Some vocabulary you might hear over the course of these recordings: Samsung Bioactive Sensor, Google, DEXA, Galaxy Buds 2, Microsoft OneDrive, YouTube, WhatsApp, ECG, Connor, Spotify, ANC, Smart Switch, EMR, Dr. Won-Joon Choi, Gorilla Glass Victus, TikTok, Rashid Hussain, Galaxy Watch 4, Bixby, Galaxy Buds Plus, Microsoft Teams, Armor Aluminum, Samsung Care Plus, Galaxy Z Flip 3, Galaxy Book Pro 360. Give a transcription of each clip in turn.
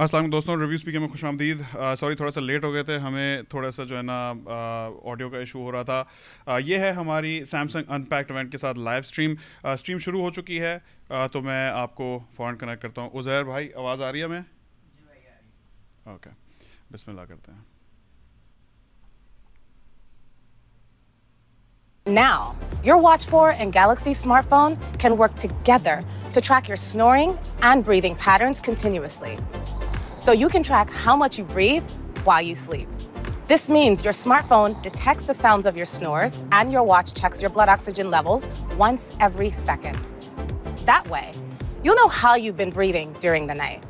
अस्सलाम दोस्तों, review speaker में खुश आमदीद। सॉरी थोड़ा सा लेट हो गए थे, हमें थोड़ा सा जो है ना ऑडियो का इशू हो रहा था। ये है हमारी सैमसंग अनपैक्ड इवेंट के साथ लाइव स्ट्रीम। शुरू हो चुकी है, तो मैं आपको फ़ौरन कनेक्ट करता हूँ। उज़ैर भाई, आवाज़ आ रही है हमें? जी भाई, आ रही है। ओके, बिस्मिल्लाह करते हैं। Now, your Watch 4 and Galaxy smartphone can work together to track your snoring and breathing patterns continuously. So you can track how much you breathe while you sleep. This means your smartphone detects the sounds of your snores and your watch checks your blood oxygen levels once every second. That way, you'll know how you've been breathing during the night.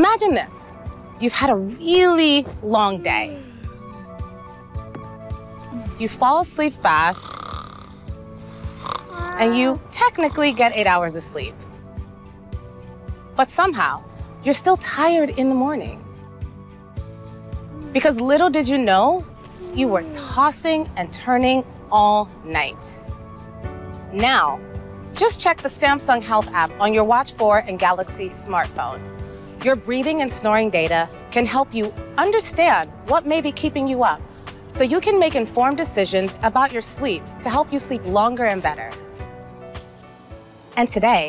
Imagine this. You've had a really long day. You fall asleep fast, and you technically get 8 hours of sleep. But somehow, you're still tired in the morning. Because little did you know, you were tossing and turning all night. Now, just check the Samsung Health app on your Watch 4 and Galaxy smartphone. Your breathing and snoring data can help you understand what may be keeping you up, so you can make informed decisions about your sleep to help you sleep longer and better. And today,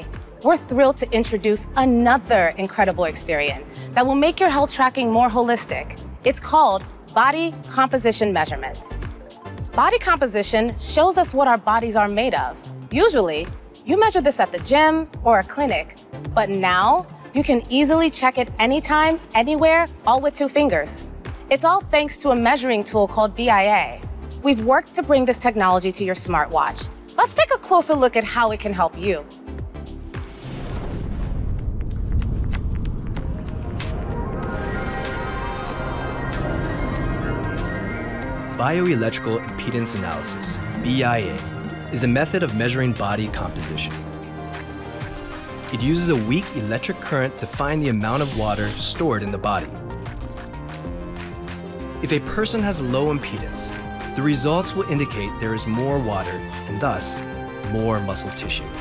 we're thrilled to introduce another incredible experience that will make your health tracking more holistic. It's called body composition measurements. Body composition shows us what our bodies are made of. Usually, you measure this at the gym or a clinic, but now you can easily check it anytime, anywhere, all with 2 fingers. It's all thanks to a measuring tool called BIA. We've worked to bring this technology to your smartwatch. Let's take a closer look at how it can help you. Bioelectrical impedance analysis, BIA, is a method of measuring body composition. It uses a weak electric current to find the amount of water stored in the body. If a person has low impedance, the results will indicate there is more water and thus more muscle tissue.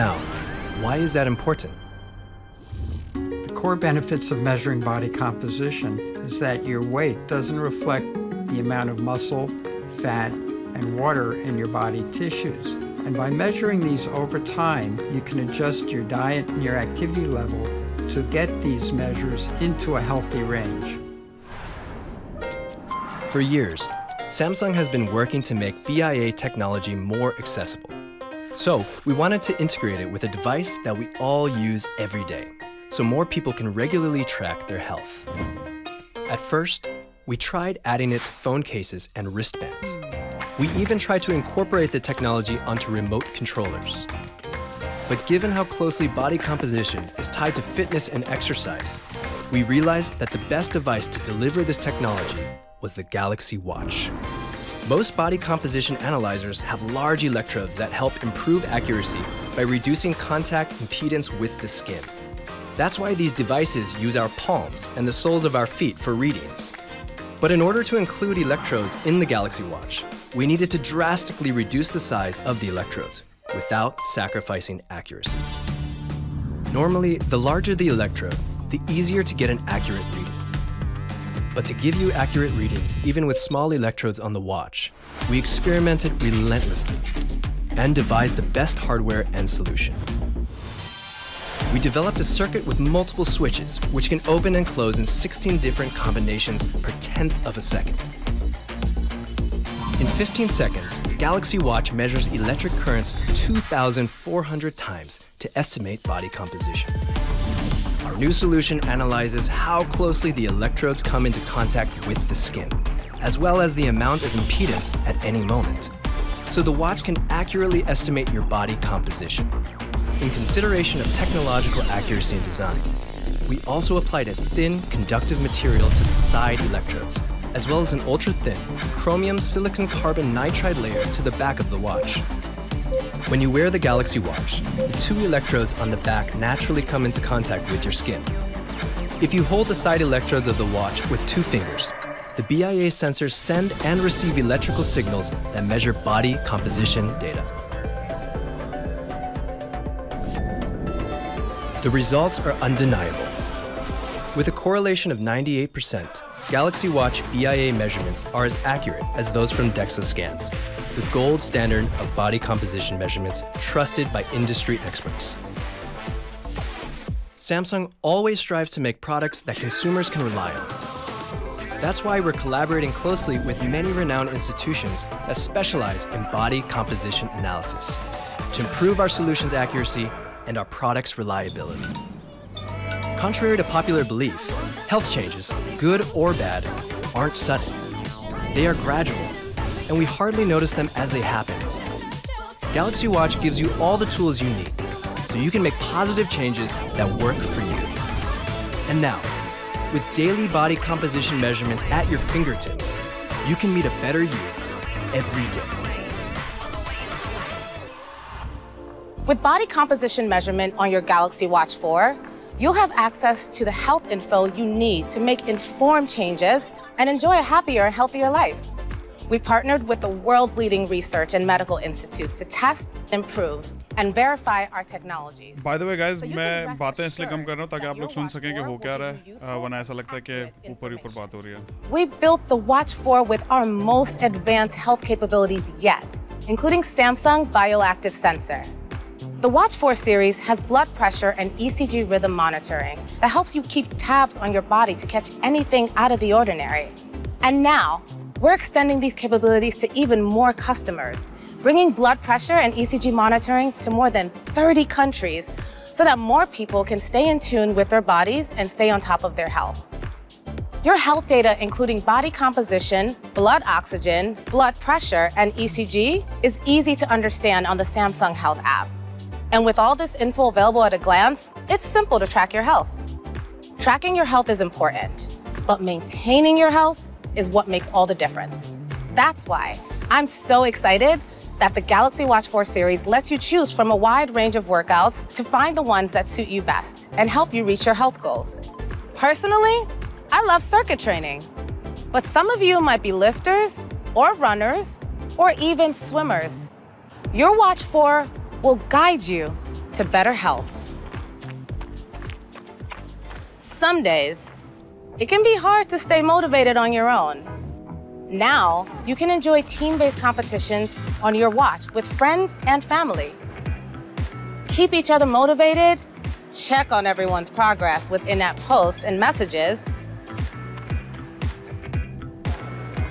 Now, why is that important? The core benefits of measuring body composition is that your weight doesn't reflect the amount of muscle, fat, and water in your body tissues. And by measuring these over time, you can adjust your diet and your activity level to get these measures into a healthy range. For years, Samsung has been working to make BIA technology more accessible. So we wanted to integrate it with a device that we all use every day, so more people can regularly track their health. At first, we tried adding it to phone cases and wristbands. We even tried to incorporate the technology onto remote controllers. But given how closely body composition is tied to fitness and exercise, we realized that the best device to deliver this technology was the Galaxy Watch. Most body composition analyzers have large electrodes that help improve accuracy by reducing contact impedance with the skin. That's why these devices use our palms and the soles of our feet for readings. But in order to include electrodes in the Galaxy Watch, we needed to drastically reduce the size of the electrodes, without sacrificing accuracy. Normally, the larger the electrode, the easier to get an accurate reading. But to give you accurate readings, even with small electrodes on the watch, we experimented relentlessly and devised the best hardware and solution. We developed a circuit with multiple switches, which can open and close in 16 different combinations per 10th of a second. In 15 seconds, Galaxy Watch measures electric currents 2,400 times to estimate body composition. Our new solution analyzes how closely the electrodes come into contact with the skin, as well as the amount of impedance at any moment, so the watch can accurately estimate your body composition. In consideration of technological accuracy in design, we also applied a thin conductive material to the side electrodes, as well as an ultra-thin chromium silicon carbon nitride layer to the back of the watch. When you wear the Galaxy Watch, the 2 electrodes on the back naturally come into contact with your skin. If you hold the side electrodes of the watch with 2 fingers, the BIA sensors send and receive electrical signals that measure body composition data. The results are undeniable. With a correlation of 98%, Galaxy Watch BIA measurements are as accurate as those from DEXA scans, the gold standard of body composition measurements trusted by industry experts. Samsung always strives to make products that consumers can rely on. That's why we're collaborating closely with many renowned institutions that specialize in body composition analysis to improve our solutions' accuracy and our products' reliability. Contrary to popular belief, health changes, good or bad, aren't sudden. They are gradual, and we hardly notice them as they happen. Galaxy Watch gives you all the tools you need, so you can make positive changes that work for you. And now, with daily body composition measurements at your fingertips, you can meet a better you every day. With body composition measurement on your Galaxy Watch 4, you'll have access to the health info you need to make informed changes and enjoy a happier and healthier life. We partnered with the world's leading research and medical institutes to test, improve, and verify our technologies. By the way, guys, मैं बातें इसलिए कम कर रहा हूँ ताकि आप लोग सुन सकें कि हो क्या रहा है वरना ऐसा लगता है कि ऊपर-ऊपर बात हो रही है. We built the Watch 4 with our most advanced health capabilities yet, including Samsung Bioactive Sensor. The Watch 4 series has blood pressure and ECG rhythm monitoring that helps you keep tabs on your body to catch anything out of the ordinary. And now, we're extending these capabilities to even more customers, bringing blood pressure and ECG monitoring to more than 30 countries so that more people can stay in tune with their bodies and stay on top of their health. Your health data, including body composition, blood oxygen, blood pressure, and ECG, is easy to understand on the Samsung Health app. And with all this info available at a glance, it's simple to track your health. Tracking your health is important, but maintaining your health is what makes all the difference. That's why I'm so excited that the Galaxy Watch 4 series lets you choose from a wide range of workouts to find the ones that suit you best and help you reach your health goals. Personally, I love circuit training, but some of you might be lifters or runners or even swimmers. Your Watch 4 will guide you to better health. Some days, it can be hard to stay motivated on your own. Now, you can enjoy team-based competitions on your watch with friends and family. Keep each other motivated, check on everyone's progress with in-app posts and messages,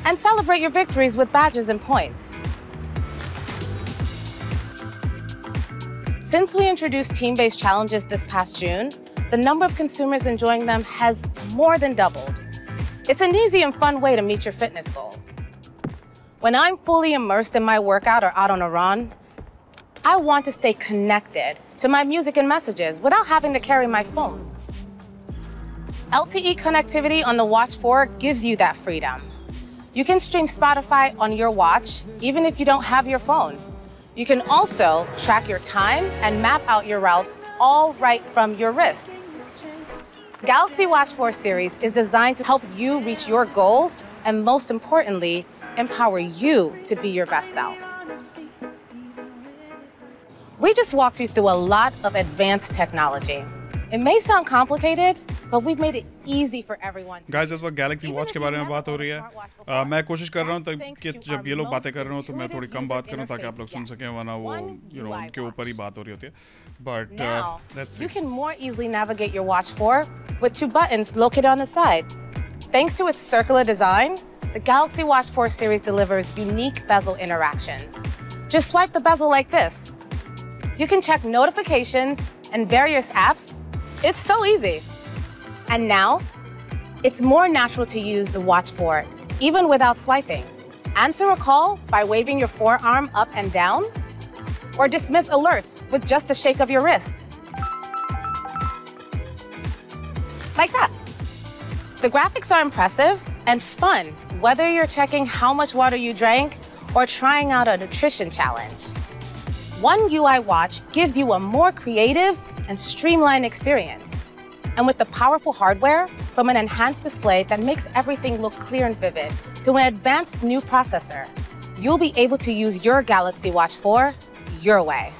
and celebrate your victories with badges and points. Since we introduced team-based challenges this past June, the number of consumers enjoying them has more than doubled. It's an easy and fun way to meet your fitness goals. When I'm fully immersed in my workout or out on a run, I want to stay connected to my music and messages without having to carry my phone. LTE connectivity on the Watch 4 gives you that freedom. You can stream Spotify on your watch, even if you don't have your phone. You can also track your time and map out your routes all right from your wrist. Galaxy Watch 4 series is designed to help you reach your goals and, most importantly, empower you to be your best self. We just walked you through a lot of advanced technology. It may sound complicated, but we've made it easy for everyone. Guys, this is what Galaxy Watch के बारे में बात हो रही है. मैं कोशिश कर रहा हूँ कि जब ये लोग बातें कर रहे हो तो मैं थोड़ी कम बात करूँ ताकि आप लोग सुन सकें वरना वो उनके ऊपर ही बात हो रही होती है. But let's see. You can more easily navigate your Watch 4 with two buttons located on the side. Thanks to its circular design, the Galaxy Watch 4 series delivers unique bezel interactions. Just swipe the bezel like this. You can check notifications and various apps. It's so easy. And now, it's more natural to use the Watch 4, even without swiping. Answer a call by waving your forearm up and down, or dismiss alerts with just a shake of your wrist. Like that. The graphics are impressive and fun, whether you're checking how much water you drank or trying out a nutrition challenge. One UI Watch gives you a more creative and streamlined experience. And with the powerful hardware, from an enhanced display that makes everything look clear and vivid to an advanced new processor, you'll be able to use your Galaxy Watch 4 your way.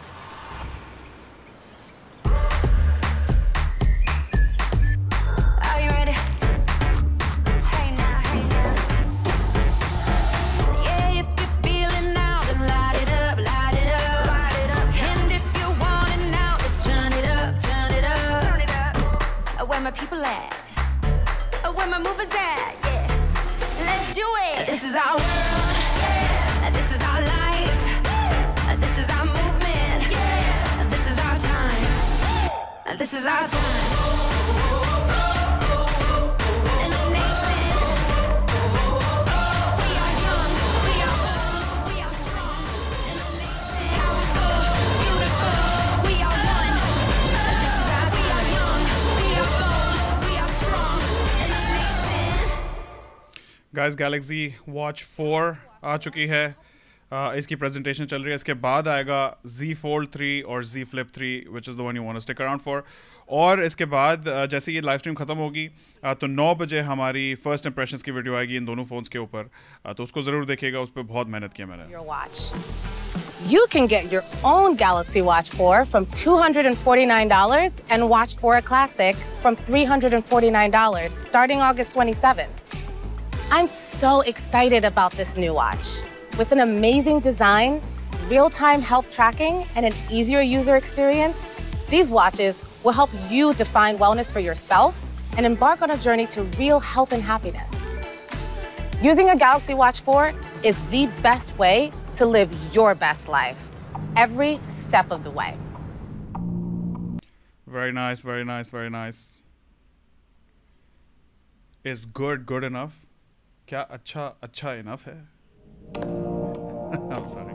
This is our world, this is our life, this is our movement, this is our time, this is our time. Guys Galaxy Watch 4 आ चुकी है, इसकी presentation चल रही है, इसके बाद आएगा Z Fold 3 और Z Flip 3 which is the one you want to stick around for. और इसके बाद जैसे ये लाइव स्ट्रीम ख़त्म होगी तो 9 बजे हमारी फर्स्ट इंप्रेशंस की वीडियो आएगी इन दोनों फ़ोन्स के ऊपर, तो उसको ज़रूर देखिएगा, उस पर बहुत मेहनत किया मैंने। You can get your own Galaxy Watch 4 from $249 and Watch 4 Classic from $349 starting August 27th. I'm so excited about this new watch. With an amazing design, real-time health tracking, and an easier user experience, these watches will help you define wellness for yourself and embark on a journey to real health and happiness. Using a Galaxy Watch 4 is the best way to live your best life, every step of the way. Very nice, very nice, very nice. Is good enough? क्या अच्छा enough है? I'm sorry.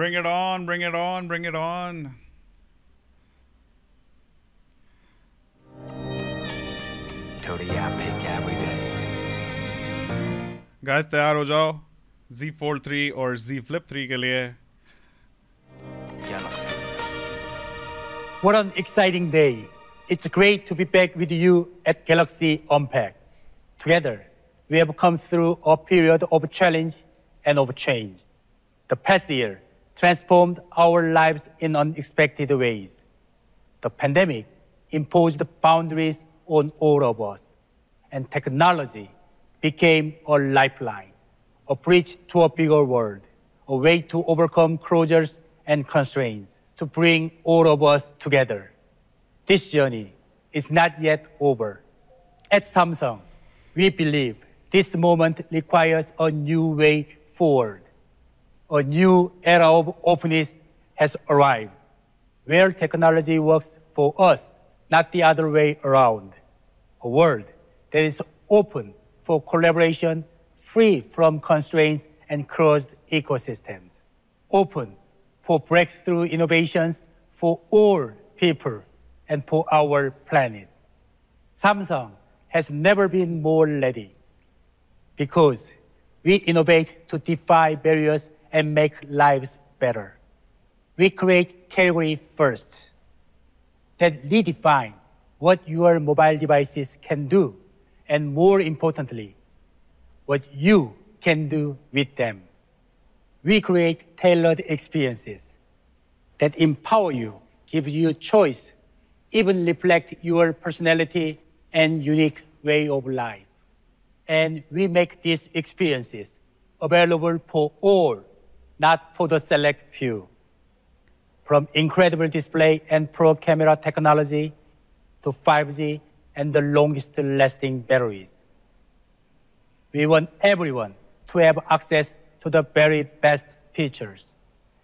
Bring it on, bring it on, bring it on. Guys, तैयार हो जाओ Z Fold 3 और Z Flip 3 के लिए. What an exciting day. It's great to be back with you at Galaxy Unpacked. Together, we have come through a period of challenge and of change. The past year transformed our lives in unexpected ways. The pandemic imposed boundaries on all of us, and technology became a lifeline, a bridge to a bigger world, a way to overcome closures and constraints, to bring all of us together. This journey is not yet over. At Samsung, we believe this moment requires a new way forward. A new era of openness has arrived, where technology works for us, not the other way around. A world that is open for collaboration, free from constraints and closed ecosystems. Open for breakthrough innovations for all people and for our planet. Samsung has never been more ready, because we innovate to defy barriers and make lives better. We create category firsts that redefine what your mobile devices can do, and more importantly, what you can do with them. We create tailored experiences that empower you, give you choice, even reflect your personality and unique way of life. And we make these experiences available for all, not for the select few. From incredible display and pro camera technology to 5G and the longest lasting batteries. We want everyone to have access to the very best features,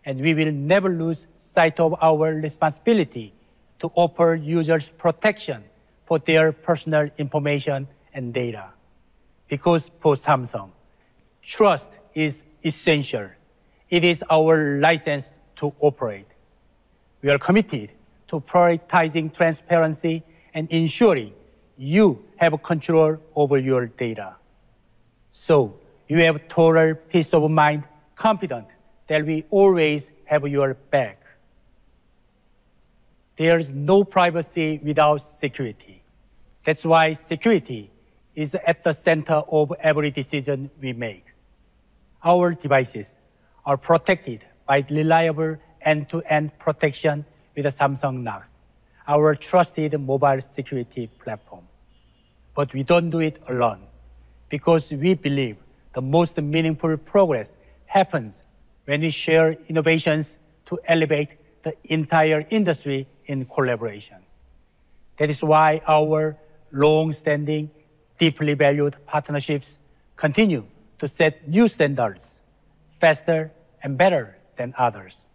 and we will never lose sight of our responsibility to offer users protection for their personal information and data. Because for Samsung, trust is essential. It is our license to operate. We are committed to prioritizing transparency and ensuring you have control over your data. So You have total peace of mind, confident that we always have your back. There is no privacy without security. That's why security is at the center of every decision we make. Our devices are protected by reliable end-to-end protection with the Samsung Knox, our trusted mobile security platform. But we don't do it alone, because we believe the most meaningful progress happens when we share innovations to elevate the entire industry in collaboration. That is why our long-standing, deeply valued partnerships continue to set new standards faster and better than others.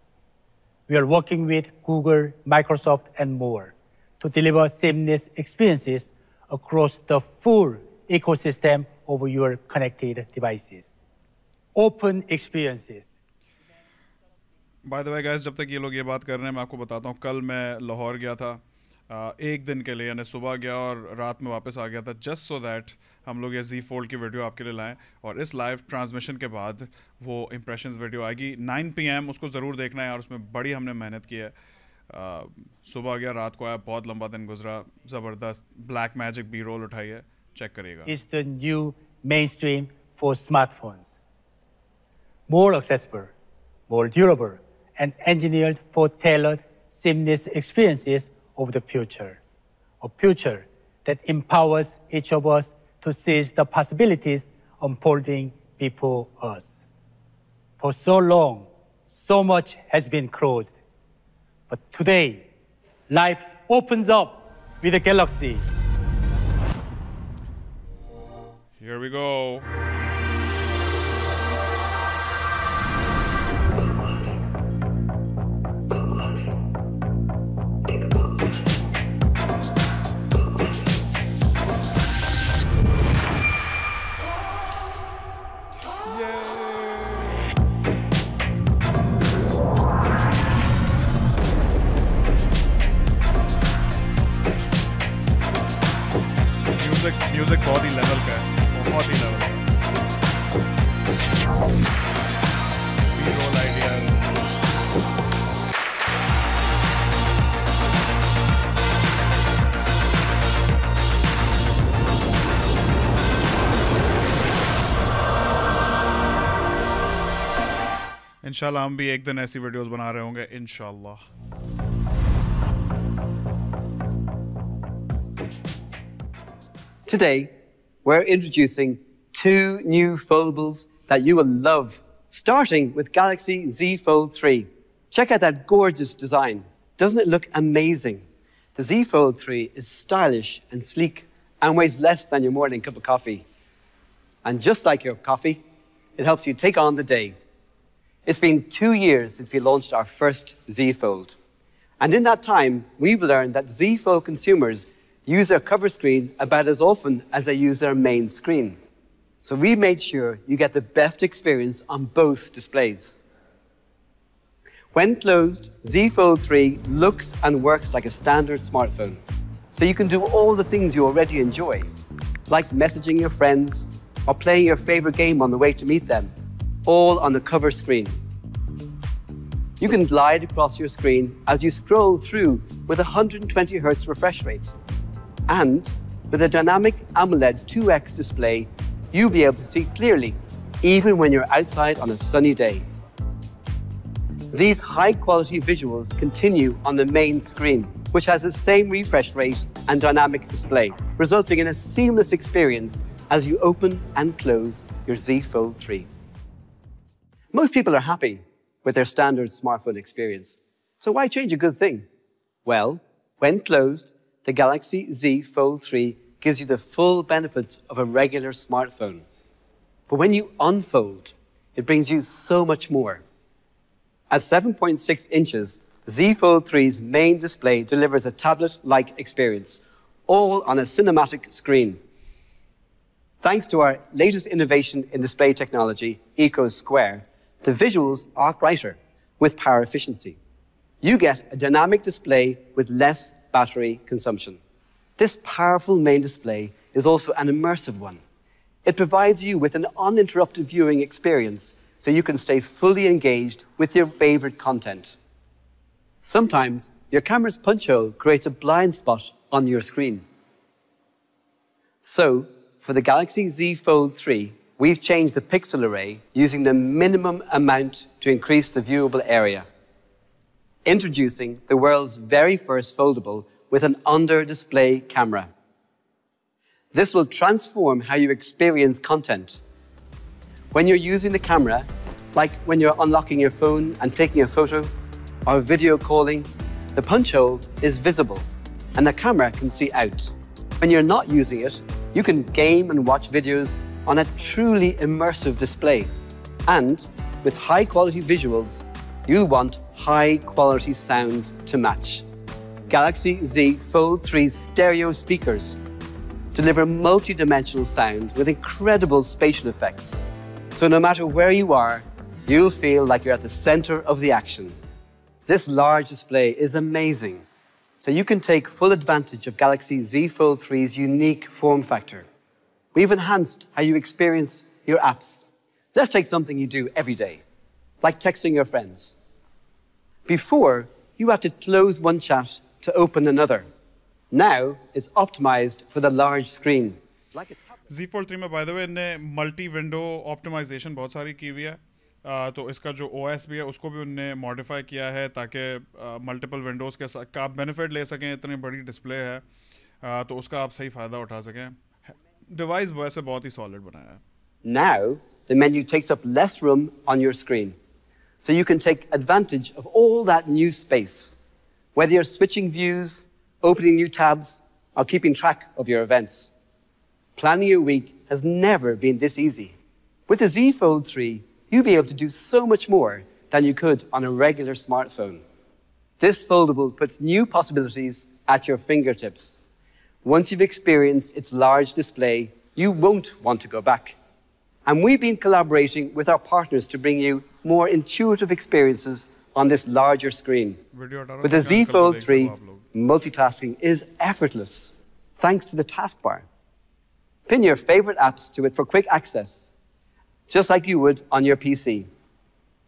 We are working with Google, Microsoft, and more to deliver seamless experiences across the full ecosystem of your connected devices. Open experiences. By the way, guys, जब तक ये लोग ये बात कर रहे हैं, मैं आपको बताता हूँ, कल मैं लाहौर गया था एक दिन के लिए, यानी सुबह गया और रात में वापस आ गया था, जस्ट सो दैट हम लोग ये Z Fold की वीडियो आपके लिए लाएं. और इस लाइव ट्रांसमिशन के बाद वो इम्प्रेशंस वीडियो आएगी 9 PM, उसको ज़रूर देखना है यार, उसमें बड़ी हमने मेहनत की है. सुबह गया, रात को आया, बहुत लंबा दिन गुजरा, ज़बरदस्त ब्लैक मैजिक बी रोल उठाई है, चेक करिएगा. It's the new mainstream for smartphones, more accessible, more durable and engineered for tailored seamless experiences of the future, a future that empowers each of us to seize the possibilities unfolding before us. For so long, so much has been closed. But today, life opens up with a Galaxy. Here we go. इंशाल्लाह हम भी एक दिन ऐसी videos बना रहे होंगे इंशाल्लाह. Today, we're introducing 2 new foldables that you will love, starting with Galaxy Z Fold 3. Check out that gorgeous design. Doesn't it look amazing? The Z Fold 3 is stylish and sleek and weighs less than your morning cup of coffee. And just like your coffee, it helps you take on the day. It's been 2 years since we launched our first Z Fold. And in that time, we've learned that Z Fold consumers use their cover screen about as often as they use their main screen. So we made sure you get the best experience on both displays. When closed, Z Fold 3 looks and works like a standard smartphone. So you can do all the things you already enjoy, like messaging your friends or playing your favorite game on the way to meet them, all on the cover screen. You can glide across your screen as you scroll through with 120 Hz refresh rate. And with a dynamic AMOLED 2X display, you'll be able to see clearly, even when you're outside on a sunny day. These high-quality visuals continue on the main screen, which has the same refresh rate and dynamic display, resulting in a seamless experience as you open and close your Z Fold 3. Most people are happy with their standard smartphone experience, so why change a good thing? Well, when closed, the Galaxy Z Fold 3 gives you the full benefits of a regular smartphone. But when you unfold, it brings you so much more. At 7.6 inches, Z Fold 3's main display delivers a tablet-like experience, all on a cinematic screen. Thanks to our latest innovation in display technology, Eco Square, the visuals are brighter with power efficiency. You get a dynamic display with less battery consumption. This powerful main display is also an immersive one. It provides you with an uninterrupted viewing experience so you can stay fully engaged with your favorite content. Sometimes, your camera's punch hole creates a blind spot on your screen. So, for the Galaxy Z Fold 3, we've changed the pixel array using the minimum amount to increase the viewable area. Introducing the world's very first foldable with an under-display camera. This will transform how you experience content. When you're using the camera, like when you're unlocking your phone and taking a photo, or video calling, the punch hole is visible and the camera can see out. When you're not using it, you can game and watch videos on a truly immersive display. And with high-quality visuals, you'll want high-quality sound to match. Galaxy Z Fold 3's stereo speakers deliver multi-dimensional sound with incredible spatial effects. So no matter where you are, you'll feel like you're at the center of the action. This large display is amazing, so you can take full advantage of Galaxy Z Fold 3's unique form factor. We've enhanced how you experience your apps. Let's take something you do every day, like texting your friends. Before, you had to close one chat to open another. Now, it's optimized for the large screen. Like a Z Fold 3 में, by the way, ने multi-window optimization बहुत सारी की हुई है. तो इसका जो OS भी है, उसको भी उन्होंने modify किया है ताकि multiple windows के साथ आप benefit ले सकें. इतनी बड़ी display है, तो उसका आप सही फायदा उठा सकें. Device वैसे बहुत ही solid बनाया है. Now, the menu takes up less room on your screen, so you can take advantage of all that new space, whether you're switching views, opening new tabs, or keeping track of your events. Planning your week has never been this easy. With the Z Fold 3, you'll be able to do so much more than you could on a regular smartphone. This foldable puts new possibilities at your fingertips. Once you've experienced its large display, you won't want to go back. And we've been collaborating with our partners to bring you more intuitive experiences on this larger screen. With the Z Fold 3, multitasking is effortless, thanks to the taskbar. Pin your favorite apps to it for quick access, just like you would on your PC.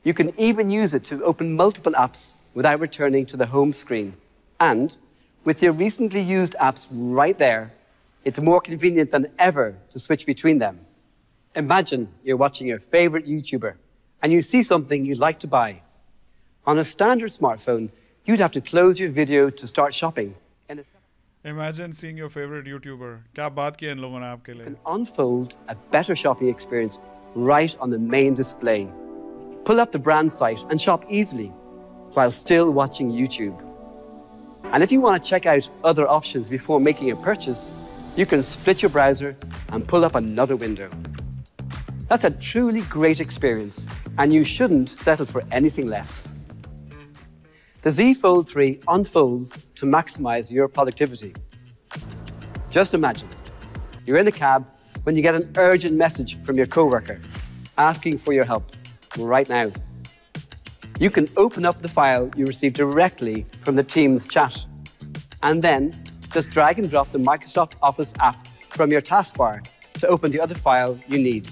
You can even use it to open multiple apps without returning to the home screen. And with your recently used apps right there, it's more convenient than ever to switch between them. Imagine you're watching your favorite YouTuber and you see something you'd like to buy. On a standard smartphone, you'd have to close your video to start shopping. Imagine seeing your favorite YouTuber. Kya baat ki hai in logon ne aapke liye? You can unfold a better shopping experience right on the main display. Pull up the brand site and shop easily while still watching YouTube. And if you want to check out other options before making a purchase, you can split your browser and pull up another window. That's a truly great experience, and you shouldn't settle for anything less. The Z Fold 3 unfolds to maximize your productivity. Just imagine, you're in a cab when you get an urgent message from your coworker asking for your help right now. You can open up the file you received directly from the Teams chat, and then just drag and drop the Microsoft Office app from your taskbar to open the other file you need.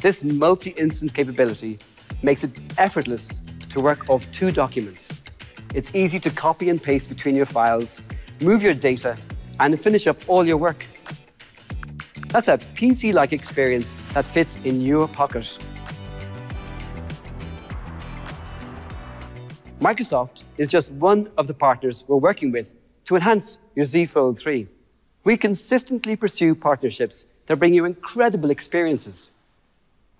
This multi-instant capability makes it effortless to work off two documents. It's easy to copy and paste between your files, move your data, and finish up all your work. That's a PC-like experience that fits in your pocket. Microsoft is just one of the partners we're working with to enhance your Z Fold 3. We consistently pursue partnerships that bring you incredible experiences.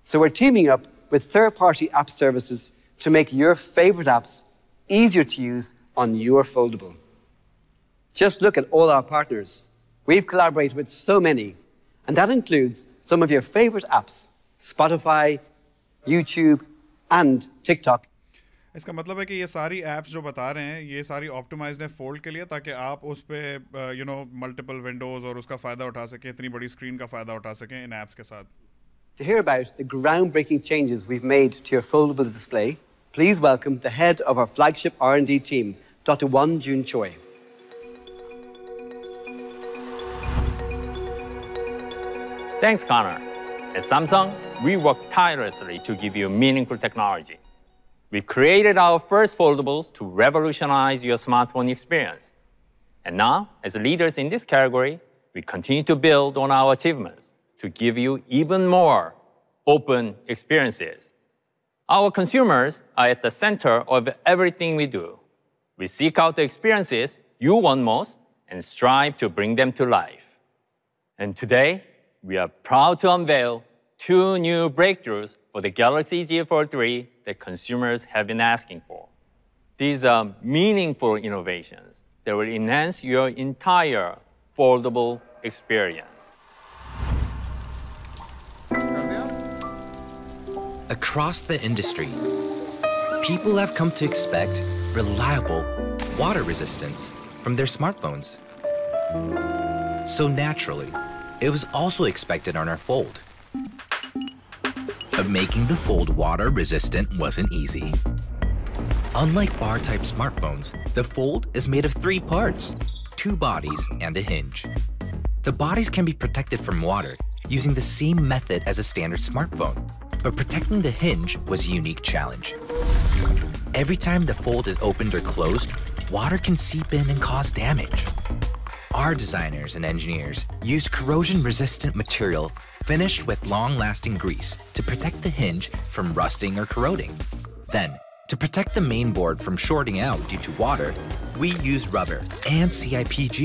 So we're teaming up with third-party app services to make your favorite apps easier to use on your foldable. Just look at all our partners. We've collaborated with so many, and that includes some of your favorite apps, Spotify, YouTube, and TikTok. इसका मतलब है कि ये सारी apps जो बता रहे हैं, ये सारी ऑप्टिमाइज्ड हैं फोल्ड के लिए ताकि आप उस पे मल्टीपल विंडोज और उसका फायदा उठा सकें, इतनी बड़ी स्क्रीन का फायदा उठा सकें इन एप्स के साथ. To hear about the groundbreaking changes we've made to your foldable display, please welcome the head of our flagship R&D team, Dr. Won-Joon Choi. Thanks, Connor. At Samsung, we work tirelessly to give you meaningful technology. We created our first foldables to revolutionize your smartphone experience. And now, as leaders in this category, we continue to build on our achievements to give you even more open experiences. Our consumers are at the center of everything we do. We seek out the experiences you want most and strive to bring them to life. And today, we are proud to unveil two new breakthroughs for the Galaxy Z Fold 3 that consumers have been asking for. These are meaningful innovations that will enhance your entire foldable experience. Across the industry, people have come to expect reliable water resistance from their smartphones. So naturally, it was also expected on our Fold. But making the Fold water resistant wasn't easy. Unlike bar-type smartphones, the Fold is made of three parts: two bodies and a hinge. The bodies can be protected from water using the same method as a standard smartphone, but protecting the hinge was a unique challenge. Every time the Fold is opened or closed, water can seep in and cause damage. Our designers and engineers used corrosion-resistant material finished with long-lasting grease to protect the hinge from rusting or corroding. Then, to protect the main board from shorting out due to water, we used rubber and CIPG.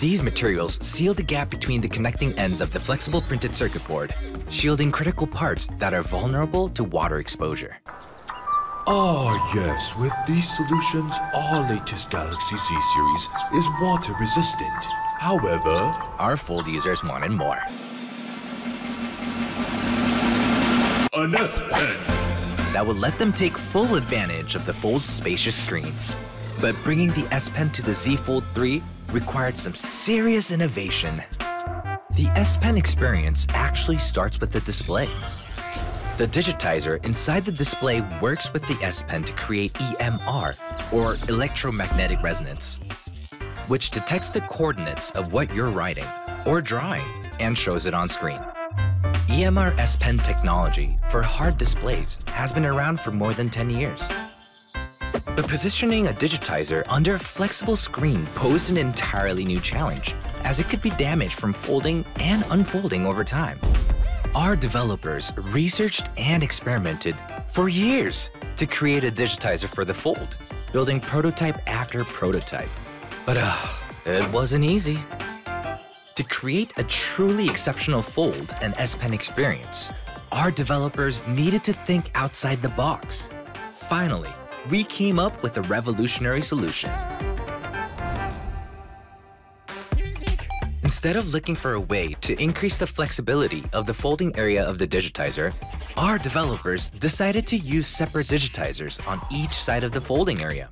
These materials seal the gap between the connecting ends of the flexible printed circuit board, shielding critical parts that are vulnerable to water exposure. Ah yes, with these solutions, our latest Galaxy Z series is water resistant. However, our Fold users wanted more. An S Pen! That would let them take full advantage of the Fold's spacious screen. But bringing the S Pen to the Z Fold 3 required some serious innovation. The S Pen experience actually starts with the display. The digitizer inside the display works with the S Pen to create EMR, or electromagnetic resonance, which detects the coordinates of what you're writing or drawing and shows it on screen. EMR S Pen technology for hard displays has been around for more than 10 years. But positioning a digitizer under a flexible screen posed an entirely new challenge, as it could be damaged from folding and unfolding over time. Our developers researched and experimented for years to create a digitizer for the Fold, building prototype after prototype. But it wasn't easy. To create a truly exceptional Fold and S Pen experience, our developers needed to think outside the box. Finally, we came up with a revolutionary solution. Instead of looking for a way to increase the flexibility of the folding area of the digitizer, our developers decided to use separate digitizers on each side of the folding area.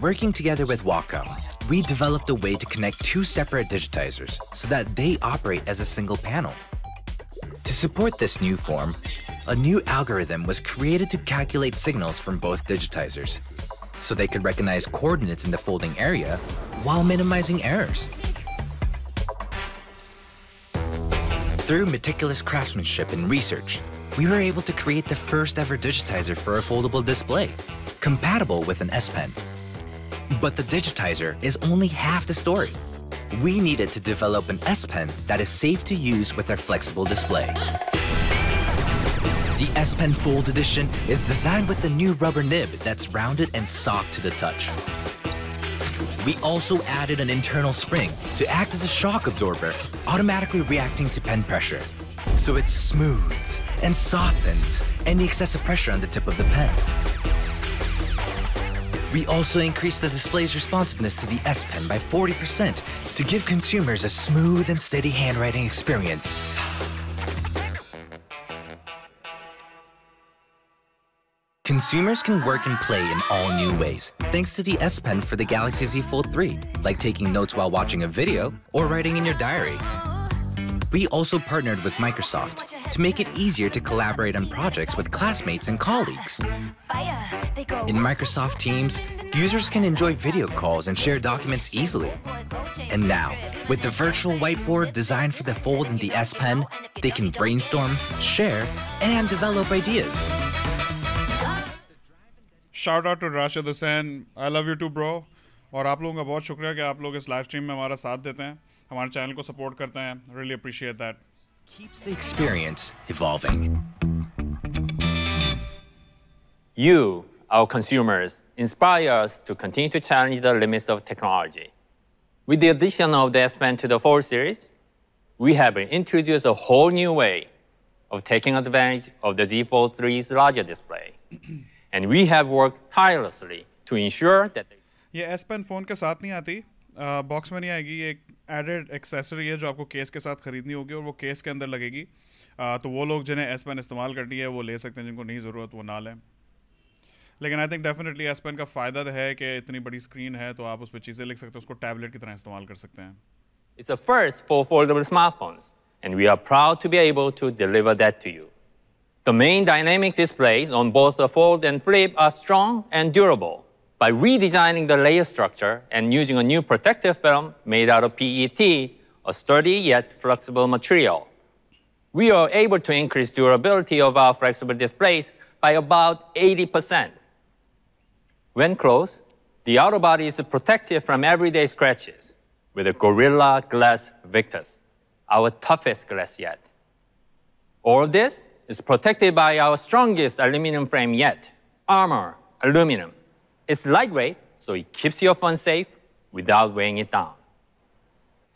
Working together with Wacom, we developed a way to connect two separate digitizers so that they operate as a single panel. To support this new form, a new algorithm was created to calculate signals from both digitizers, so they could recognize coordinates in the folding area while minimizing errors. Through meticulous craftsmanship and research, we were able to create the first ever digitizer for a foldable display, compatible with an S Pen. But the digitizer is only half the story. We needed to develop an S Pen that is safe to use with our flexible display. The S Pen Fold Edition is designed with a new rubber nib that's rounded and soft to the touch. We also added an internal spring to act as a shock absorber, automatically reacting to pen pressure. So it smooths and softens any excessive pressure on the tip of the pen. We also increased the display's responsiveness to the S Pen by 40% to give consumers a smooth and steady handwriting experience. Consumers can work and play in all new ways thanks to the S Pen for the Galaxy Z Fold 3, like taking notes while watching a video or writing in your diary. We also partnered with Microsoft to make it easier to collaborate on projects with classmates and colleagues. In Microsoft Teams, users can enjoy video calls and share documents easily. And now, with the virtual whiteboard designed for the Fold and the S Pen, they can brainstorm, share, and develop ideas. Shout out to Rashid Hussain. I love you too, bro. और आप लोगों का बहुत शुक्रिया कि आप लोग इस लाइव स्ट्रीम में हमारा साथ देते हैं, हमारे चैनल को सपोर्ट करते हैं. Really appreciate that. Keeps the experience evolving. You, our consumers, inspire us to continue to challenge the limits of technology. With the addition of the S Pen to the Fold series, we have introduced a whole new way of taking advantage of the Z Fold 3's larger display. And we have worked tirelessly to ensure that... ये S Pen phone के साथ नहीं आती, box में नहीं आएगी. ये एक एडेड एक्सेसरी है जो आपको केस के साथ खरीदनी होगी और वो केस के अंदर लगेगी. तो वो लोग जिन्हें S Pen इस्तेमाल करनी है वो ले सकते हैं, जिनको नहीं ज़रूरत वो ना लें. लेकिन I think definitely S Pen का फ़ायदा है कि इतनी बड़ी स्क्रीन है तो आप उस पर चीज़ें लिख सकते हैं, उसको टैबलेट की तरह इस्तेमाल कर सकते हैं. It's a first for foldable smartphones, and we are proud to be able to deliver that to you. The main dynamic displays on both the Fold and Flip are strong and durable. By redesigning the layer structure and using a new protective film made out of PET, a sturdy yet flexible material, we are able to increase durability of our flexible displays by about 80%. When closed, the outer body is protected from everyday scratches with a Gorilla Glass Victus, our toughest glass yet. All of this is protected by our strongest aluminum frame yet, Armor Aluminum. It's lightweight, so it keeps your phone safe without weighing it down.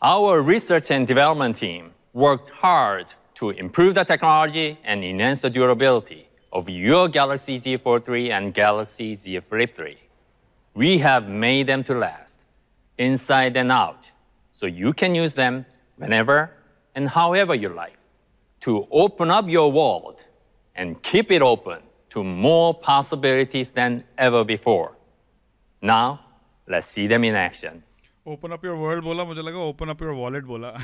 Our research and development team worked hard to improve the technology and enhance the durability of your Galaxy Z Fold 3 and Galaxy Z Flip 3. We have made them to last, inside and out, so you can use them whenever and however you like to open up your world and keep it open to more possibilities than ever before. Now, let's see them in action. Open up your world bola, mujhe laga open up your wallet bola.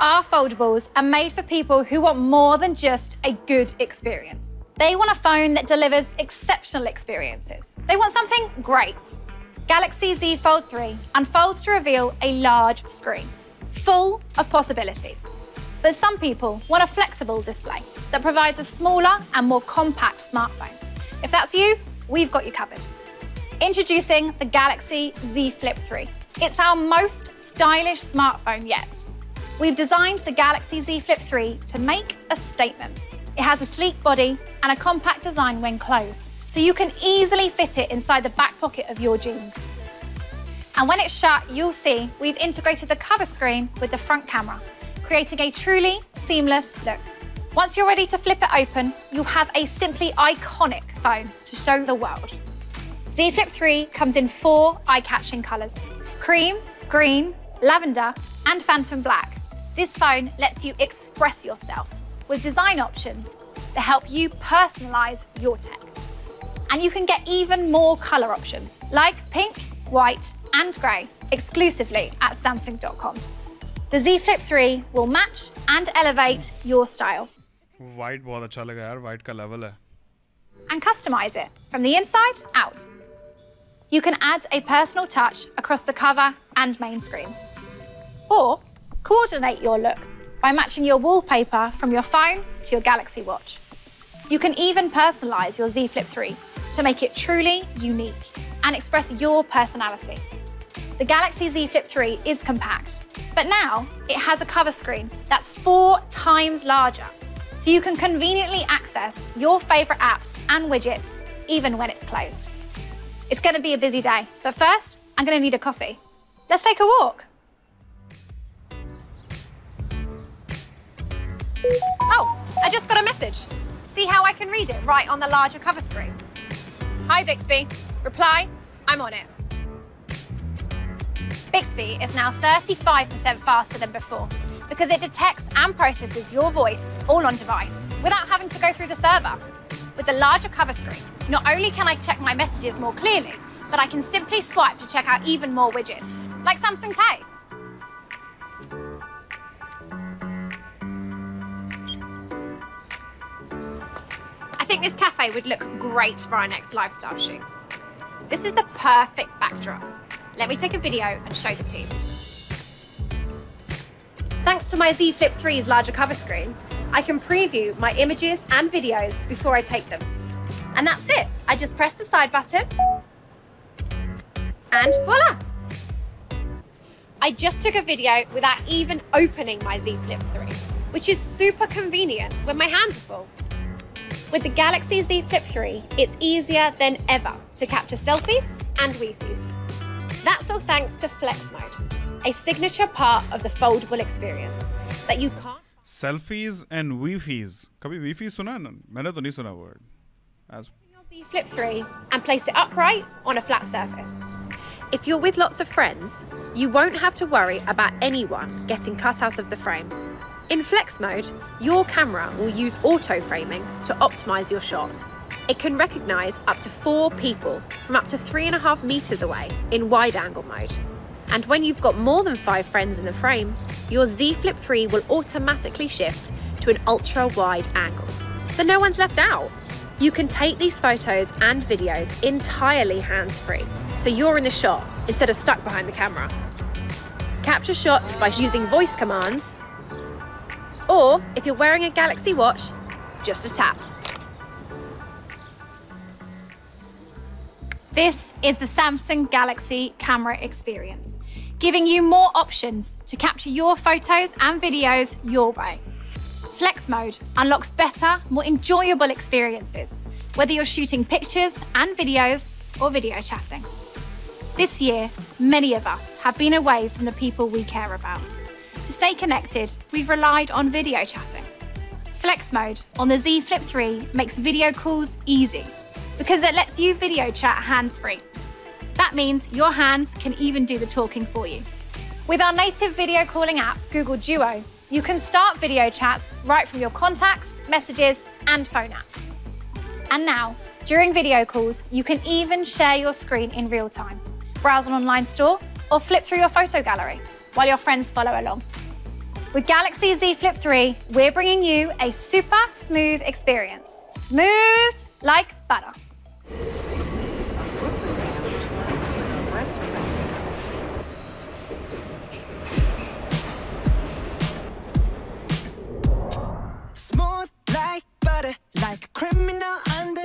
Our foldables are made for people who want more than just a good experience. They want a phone that delivers exceptional experiences. They want something great. Galaxy Z Fold 3 unfolds to reveal a large screen, full of possibilities. But some people want a flexible display that provides a smaller and more compact smartphone. If that's you, we've got you covered. Introducing the Galaxy Z Flip 3. It's our most stylish smartphone yet. We've designed the Galaxy Z Flip 3 to make a statement. It has a sleek body and a compact design when closed, so you can easily fit it inside the back pocket of your jeans. And when it's shut, you'll see we've integrated the cover screen with the front camera, creating a truly seamless look. Once you're ready to flip it open, you'll have a simply iconic phone to show the world. Z Flip 3 comes in 4 eye-catching colors: cream, green, lavender, and phantom black. This phone lets you express yourself with design options that help you personalize your tech. And you can get even more color options like pink, white, and gray exclusively at Samsung.com. The Z Flip 3 will match and elevate your style. White bahut acha laga yaar, white ka level hai. And customize it from the inside out. You can add a personal touch across the cover and main screens. Or coordinate your look by matching your wallpaper from your phone to your Galaxy Watch. You can even personalize your Z Flip 3 to make it truly unique and express your personality. The Galaxy Z Flip 3 is compact, but now it has a cover screen that's 4 times larger, so you can conveniently access your favorite apps and widgets even when it's closed. It's going to be a busy day, but first, I'm going to need a coffee. Let's take a walk. Oh, I just got a message. see how I can read it right on the larger cover screen. Hi Bixby, reply, I'm on it. Bixby is now 35% faster than before because it detects and processes your voice all on device without having to go through the server. With the larger cover screen, not only can I check my messages more clearly, but I can simply swipe to check out even more widgets, like Samsung Pay. I think this cafe would look great for our next lifestyle shoot. This is the perfect backdrop. Let me take a video and show the team. Thanks to my Z Flip 3's larger cover screen, I can preview my images and videos before I take them. And that's it. I just press the side button and voila. I just took a video without even opening my Z Flip 3, which is super convenient when my hands are full. With the Galaxy Z Flip 3, it's easier than ever to capture selfies and Wi-Fi's. That's all thanks to Flex Mode, a signature part of the foldable experience that you can't... Selfies and Wi-Fi's. Kabhi Wi-Fi suna na? Maine to nahi suna word. Your Z Flip 3 and place it upright on a flat surface. If you're with lots of friends, you won't have to worry about anyone getting cut out of the frame. In Flex Mode, your camera will use auto-framing to optimize your shot. It can recognize up to 4 people from up to 3.5 meters away in wide-angle mode. And when you've got more than 5 friends in the frame, your Z Flip 3 will automatically shift to an ultra-wide angle, so no one's left out. You can take these photos and videos entirely hands-free, so you're in the shot instead of stuck behind the camera. Capture shots by using voice commands, or if you're wearing a Galaxy Watch, just a tap. This is the Samsung Galaxy camera experience, giving you more options to capture your photos and videos your way. Flex Mode unlocks better, more enjoyable experiences, whether you're shooting pictures and videos or video chatting. This year, many of us have been away from the people we care about. To stay connected, we've relied on video chatting. Flex Mode on the Z Flip 3 makes video calls easy, because it lets you video chat hands-free. That means your hands can even do the talking for you. With our native video calling app, Google Duo, you can start video chats right from your contacts, messages, and phone apps. And now, during video calls, you can even share your screen in real time, browse an online store, or flip through your photo gallery while your friends follow along. With Galaxy Z Flip 3, we're bringing you a super smooth experience. Smooth like butter. Smooth like butter, like a criminal under.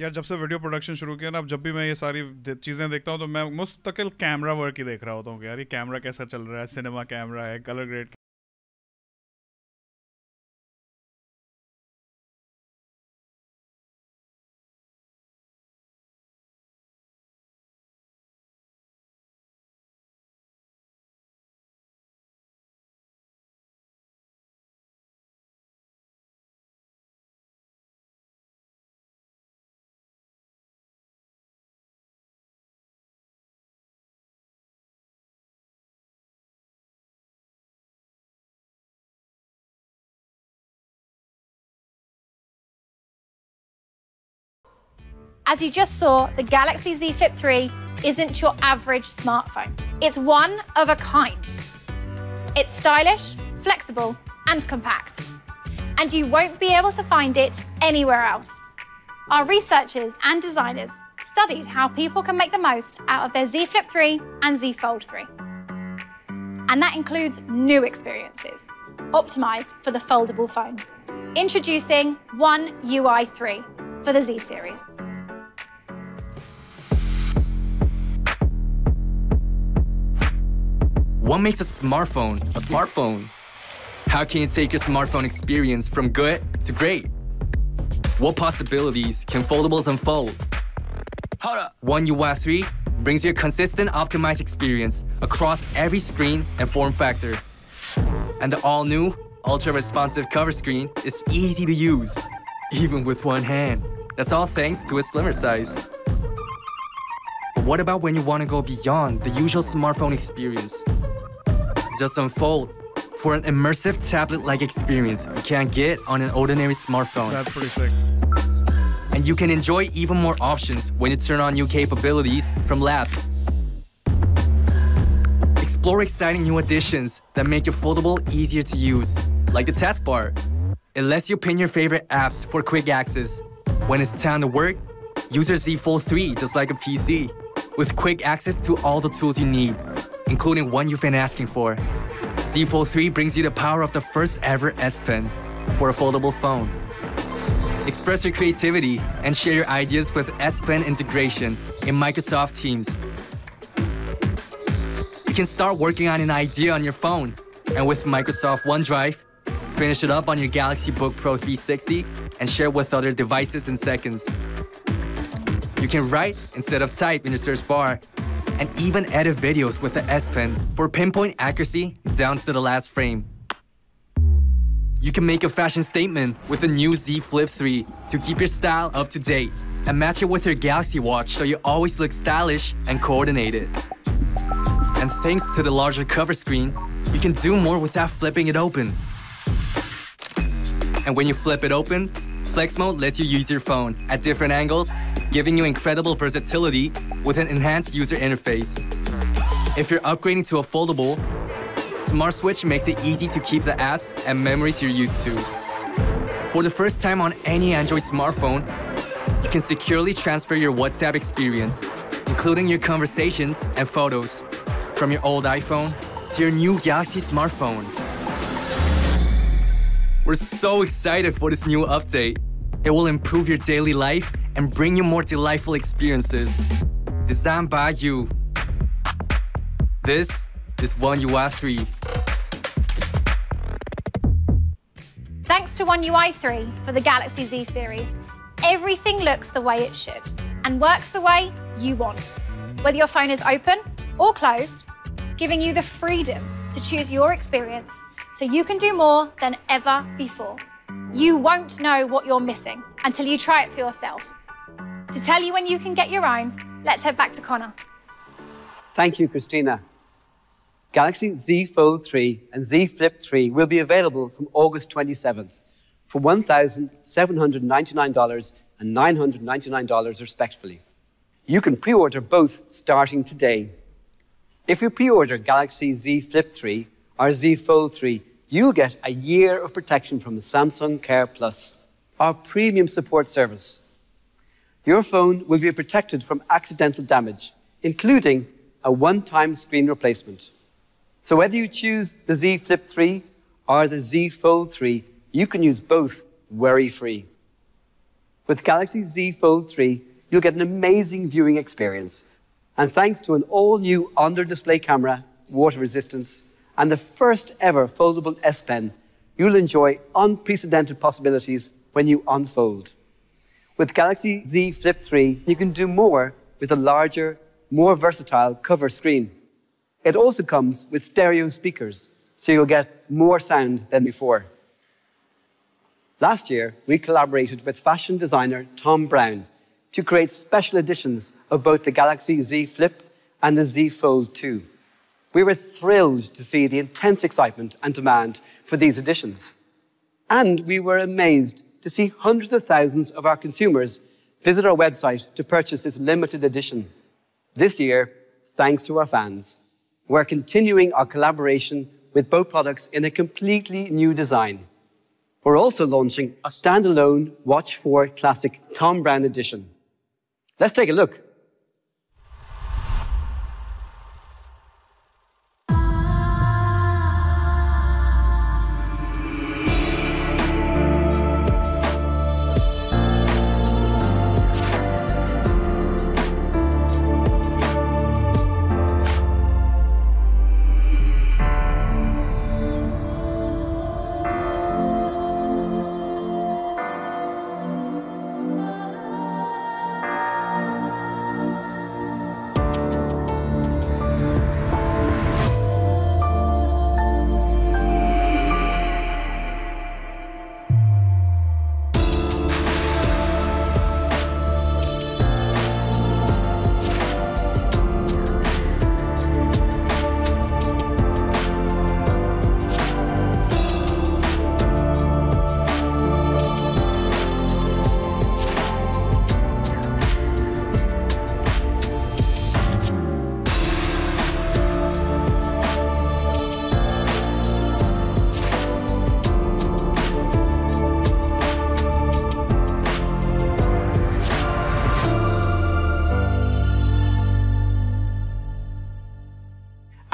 यार जब से video production शुरू किया ना, अब जब भी मैं ये सारी चीज़ें देखता हूँ तो मैं मुस्तकिल कैमरा वर्क ही देख रहा होता हूँ कि यार ये कैमरा कैसा चल रहा है, सिनेमा कैमरा है, colour grade . As you just saw, the Galaxy Z Flip 3 isn't your average smartphone. It's one of a kind. It's stylish, flexible, and compact. And you won't be able to find it anywhere else. Our researchers and designers studied how people can make the most out of their Z Flip 3 and Z Fold 3. And that includes new experiences, optimized for the foldable phones. Introducing One UI 3 for the Z series. What makes a smartphone? How can you take your smartphone experience from good to great? What possibilities can foldables unfold? One UI 3 brings you a consistent, optimized experience across every screen and form factor. And the all-new, ultra-responsive cover screen is easy to use, even with one hand. That's all thanks to its slimmer size. But what about when you want to go beyond the usual smartphone experience? Just unfold for an immersive tablet-like experience you can't get on an ordinary smartphone. That's pretty sick. And you can enjoy even more options when you turn on new capabilities from labs. Explore exciting new additions that make your foldable easier to use, like the taskbar. It lets you pin your favorite apps for quick access. When it's time to work, use your Z Fold 3 just like a PC, with quick access to all the tools you need, including one you've been asking for. Z Fold 3 brings you the power of the first ever S Pen for a foldable phone. Express your creativity and share your ideas with S Pen integration in Microsoft Teams. You can start working on an idea on your phone, and with Microsoft OneDrive, finish it up on your Galaxy Book Pro 360 and share with other devices in seconds. You can write instead of type in your search bar, and even edit videos with the S Pen for pinpoint accuracy down to the last frame. You can make a fashion statement with the new Z Flip 3 to keep your style up to date and match it with your Galaxy Watch so you always look stylish and coordinated. And thanks to the larger cover screen, you can do more without flipping it open. And when you flip it open, Flex Mode lets you use your phone at different angles, giving you incredible versatility with an enhanced user interface. If you're upgrading to a foldable, Smart Switch makes it easy to keep the apps and memories you're used to. For the first time on any Android smartphone, you can securely transfer your WhatsApp experience, including your conversations and photos, from your old iPhone to your new Galaxy smartphone. We're so excited for this new update. It will improve your daily life and bring you more delightful experiences. Designed by you. This is One UI 3. Thanks to One UI 3 for the Galaxy Z series. Everything looks the way it should and works the way you want. Whether your phone is open or closed, giving you the freedom to choose your experience so you can do more than ever before. You won't know what you're missing until you try it for yourself. To tell you when you can get your own, let's head back to Connor. Thank you, Christina. Galaxy Z Fold 3 and Z Flip 3 will be available from August 27th for $1,799 and $999 respectively. You can pre-order both starting today. If you pre-order Galaxy Z Flip 3 or Z Fold 3, you'll get a year of protection from Samsung Care Plus, our premium support service. Your phone will be protected from accidental damage, including a one-time screen replacement. So whether you choose the Z Flip 3 or the Z Fold 3, you can use both worry-free. With Galaxy Z Fold 3, you'll get an amazing viewing experience. And thanks to an all-new under-display camera, water resistance, and the first-ever foldable S Pen, you'll enjoy unprecedented possibilities when you unfold. With Galaxy Z Flip 3, you can do more with a larger, more versatile cover screen. It also comes with stereo speakers, so you'll get more sound than before. Last year, we collaborated with fashion designer Thom Browne to create special editions of both the Galaxy Z Flip and the Z Fold 2. We were thrilled to see the intense excitement and demand for these editions. And we were amazed to see hundreds of thousands of our consumers visit our website to purchase this limited edition. This year, thanks to our fans, we're continuing our collaboration with both products in a completely new design. We're also launching a standalone Watch 4 Classic Thom Browne edition. Let's take a look.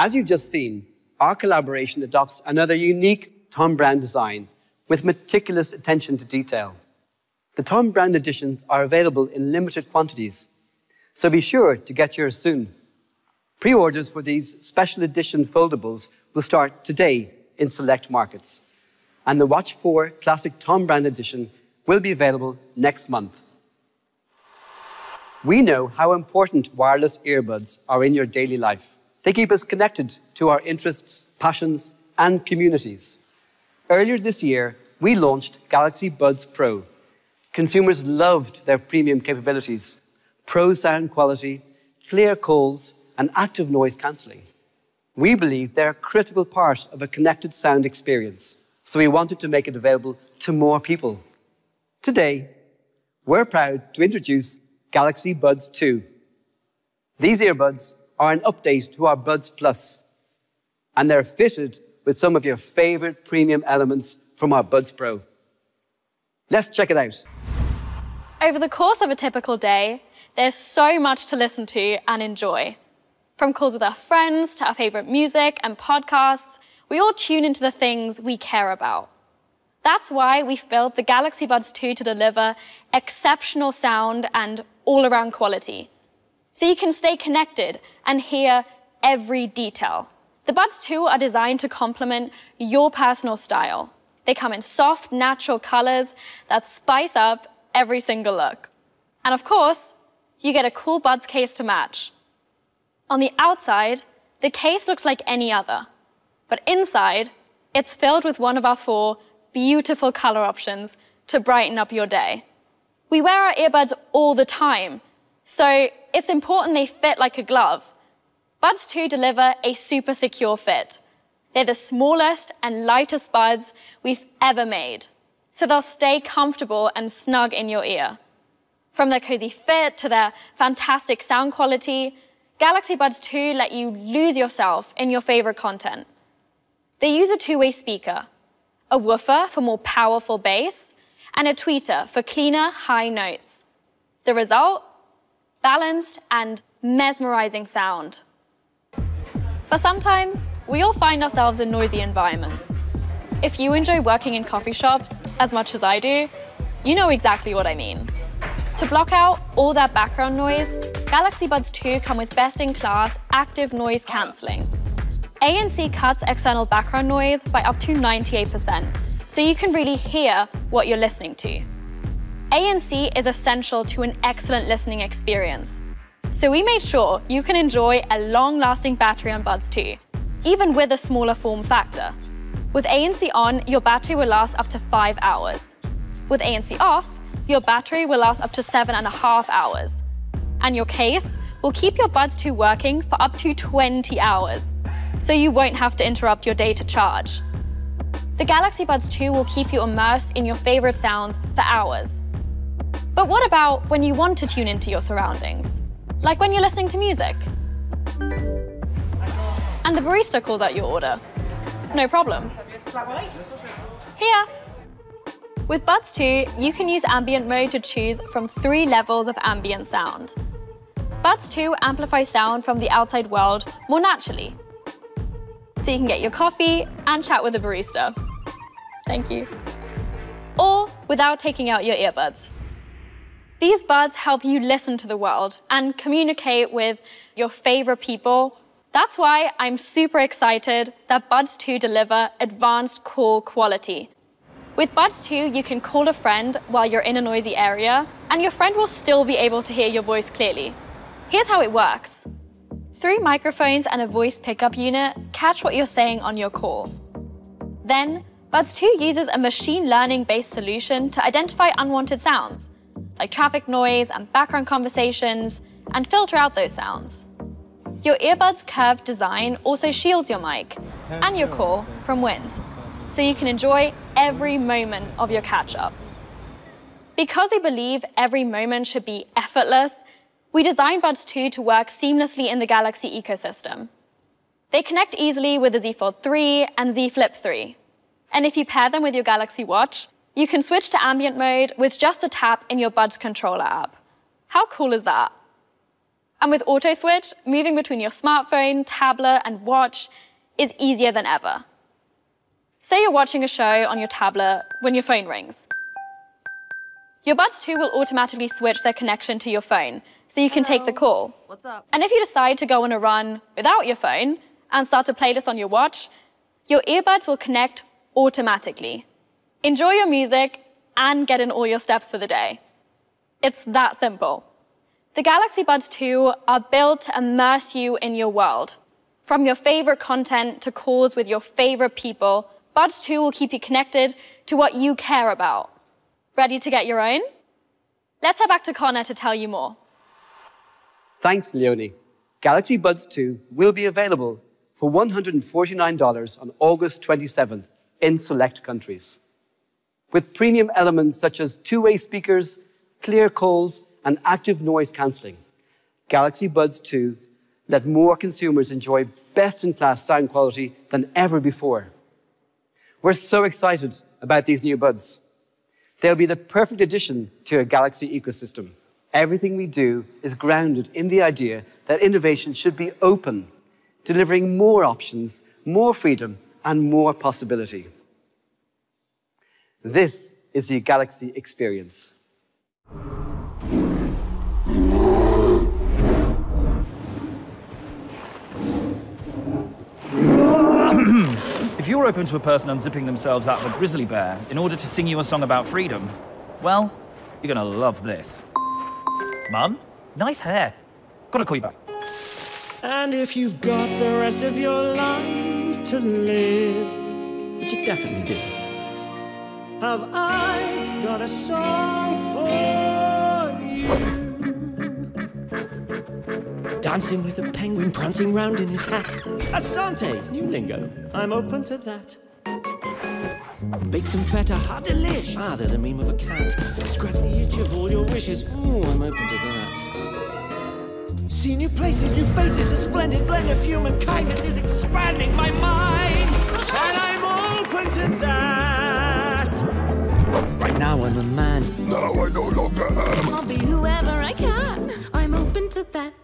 As you've just seen, our collaboration adopts another unique Thom Browne design with meticulous attention to detail. The Thom Browne editions are available in limited quantities, so be sure to get yours soon. Pre-orders for these special edition foldables will start today in select markets, and the Watch 4 Classic Thom Browne edition will be available next month. We know how important wireless earbuds are in your daily life. They keep us connected to our interests, passions, and communities. Earlier this year, we launched Galaxy Buds Pro. Consumers loved their premium capabilities, pro sound quality, clear calls, and active noise cancelling. We believe they're a critical part of a connected sound experience, so we wanted to make it available to more people. Today, we're proud to introduce Galaxy Buds 2. These earbuds are an update to our Buds Plus, and they're fitted with some of your favorite premium elements from our Buds Pro. Let's check it out. Over the course of a typical day, there's so much to listen to and enjoy. From calls with our friends to our favorite music and podcasts, we all tune into the things we care about. That's why we've built the Galaxy Buds 2 to deliver exceptional sound and all-around quality, so you can stay connected and hear every detail. The Buds 2 are designed to complement your personal style. They come in soft, natural colors that spice up every single look. And of course, you get a cool Buds case to match. On the outside, the case looks like any other, but inside, it's filled with one of our four beautiful color options to brighten up your day. We wear our earbuds all the time, so it's important they fit like a glove. Buds 2 deliver a super secure fit. They're the smallest and lightest buds we've ever made, so they'll stay comfortable and snug in your ear. From their cozy fit to their fantastic sound quality, Galaxy Buds 2 let you lose yourself in your favorite content. They use a two-way speaker, a woofer for more powerful bass, and a tweeter for cleaner, high notes. The result? Balanced and mesmerizing sound. But sometimes, we all find ourselves in noisy environments. If you enjoy working in coffee shops as much as I do, you know exactly what I mean. To block out all that background noise, Galaxy Buds 2 come with best-in-class active noise cancelling. ANC cuts external background noise by up to 98%, so you can really hear what you're listening to. ANC is essential to an excellent listening experience, so we made sure you can enjoy a long-lasting battery on Buds 2, even with a smaller form factor. With ANC on, your battery will last up to 5 hours. With ANC off, your battery will last up to 7.5 hours. And your case will keep your Buds 2 working for up to 20 hours. So you won't have to interrupt your day to charge. The Galaxy Buds 2 will keep you immersed in your favorite sounds for hours. But what about when you want to tune into your surroundings? Like when you're listening to music? And the barista calls out your order. No problem. Here. With Buds 2, you can use ambient mode to choose from 3 levels of ambient sound. Buds 2 amplifies sound from the outside world more naturally, so you can get your coffee and chat with a barista. Thank you. All without taking out your earbuds. These buds help you listen to the world and communicate with your favorite people. That's why I'm super excited that Buds 2 deliver advanced call quality. With Buds 2, you can call a friend while you're in a noisy area, and your friend will still be able to hear your voice clearly. Here's how it works. 3 microphones and a voice pickup unit catch what you're saying on your call. Then, Buds 2 uses a machine learning-based solution to identify unwanted sounds, like traffic noise and background conversations, and filter out those sounds. Your earbuds' curved design also shields your mic and your call from wind, so you can enjoy every moment of your catch-up. Because we believe every moment should be effortless, we designed Buds 2 to work seamlessly in the Galaxy ecosystem. They connect easily with the Z Fold 3 and Z Flip 3. And if you pair them with your Galaxy Watch, you can switch to ambient mode with just a tap in your Buds controller app. How cool is that? And with Auto Switch, moving between your smartphone, tablet, and watch is easier than ever. Say you're watching a show on your tablet when your phone rings. Your Buds 2 will automatically switch their connection to your phone, so you can take the call. What's up? And if you decide to go on a run without your phone and start a playlist on your watch, your earbuds will connect automatically. Enjoy your music and get in all your steps for the day. It's that simple. The Galaxy Buds 2 are built to immerse you in your world. From your favorite content to calls with your favorite people, Buds 2 will keep you connected to what you care about. Ready to get your own? Let's head back to Connor to tell you more. Thanks, Leonie. Galaxy Buds 2 will be available for $149 on August 27th in select countries. With premium elements such as two-way speakers, clear calls, and active noise cancelling, Galaxy Buds 2 let more consumers enjoy best-in-class sound quality than ever before. We're so excited about these new Buds. They'll be the perfect addition to a Galaxy ecosystem. Everything we do is grounded in the idea that innovation should be open, delivering more options, more freedom, and more possibility. This is the Galaxy experience. If you're open to a person unzipping themselves out of a grizzly bear in order to sing you a song about freedom, well, you're gonna love this. Mum, nice hair. Gotta call you back. And if you've got the rest of your life to live, which you definitely do, have I got a song for you? Dancing with a penguin, prancing round in his hat. Asante, new lingo. I'm open to that. Bake some feta, how delish! Ah, there's a meme of a cat. Scratch the itch of all your wishes. Ooh, I'm open to that. See new places, new faces, a splendid blend of human kindness is expanding my mind, and I'm open to that. Right now I'm a man. Now I no longer am. I'll be whoever I can. I'm open to that.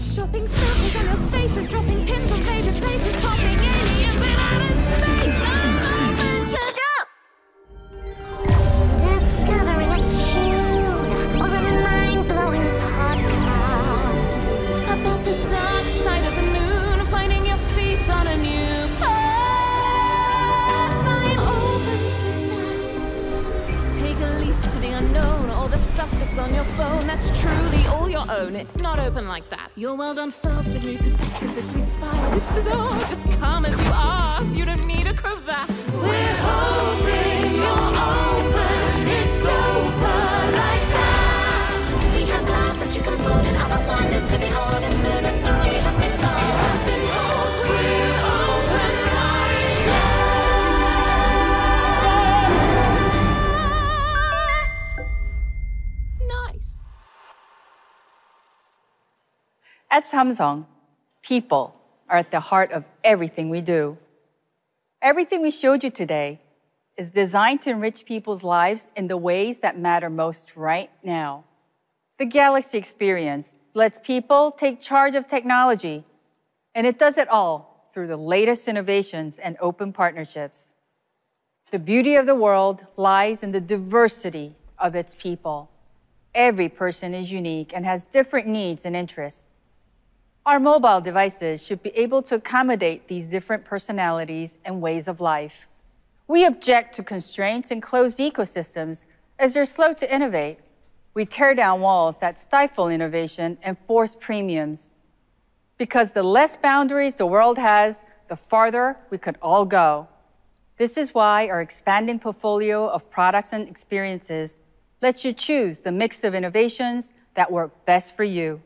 Shopping circles and her faces, dropping pins on favorite places, popping aliens without a space. On your phone that's truly all your own. It's not open like that. Your world unfolds with new perspectives. It's inspired, it's bizarre. Just come as you are. You don't need a cravat. We're hoping you're open. It's doper like that. We have glass that you can fold and other wonders to behold. And so the story has been told. It has been told. We're open like that. At Samsung, people are at the heart of everything we do. Everything we showed you today is designed to enrich people's lives in the ways that matter most right now. The Galaxy experience lets people take charge of technology, and it does it all through the latest innovations and open partnerships. The beauty of the world lies in the diversity of its people. Every person is unique and has different needs and interests. Our mobile devices should be able to accommodate these different personalities and ways of life. We object to constraints and closed ecosystems as they're slow to innovate. We tear down walls that stifle innovation and force premiums. Because the less boundaries the world has, the farther we could all go. This is why our expanding portfolio of products and experiences lets you choose the mix of innovations that work best for you.